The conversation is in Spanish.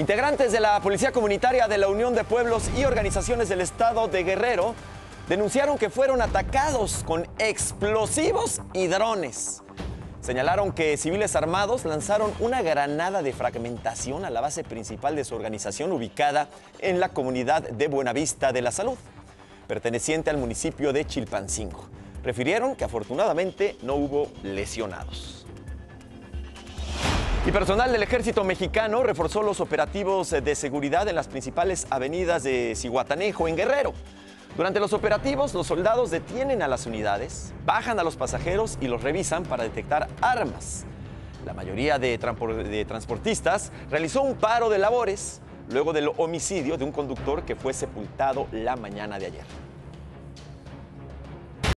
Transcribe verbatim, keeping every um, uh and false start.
Integrantes de la Policía Comunitaria de la Unión de Pueblos y Organizaciones del Estado de Guerrero denunciaron que fueron atacados con explosivos y drones. Señalaron que civiles armados lanzaron una granada de fragmentación a la base principal de su organización ubicada en la comunidad de Buenavista de la Salud, perteneciente al municipio de Chilpancingo. Refirieron que afortunadamente no hubo lesionados. Y personal del Ejército Mexicano reforzó los operativos de seguridad en las principales avenidas de Zihuatanejo, en Guerrero. Durante los operativos, los soldados detienen a las unidades, bajan a los pasajeros y los revisan para detectar armas. La mayoría de, de transportistas realizó un paro de labores luego del homicidio de un conductor que fue sepultado la mañana de ayer.